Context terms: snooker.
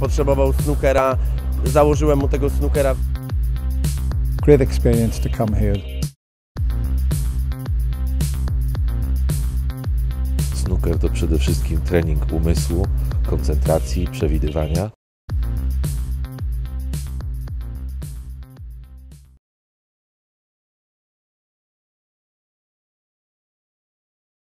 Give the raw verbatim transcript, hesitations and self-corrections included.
Potrzebował snookera, założyłem mu tego snookera. Great experience to come here. Snooker to przede wszystkim trening umysłu, koncentracji, przewidywania.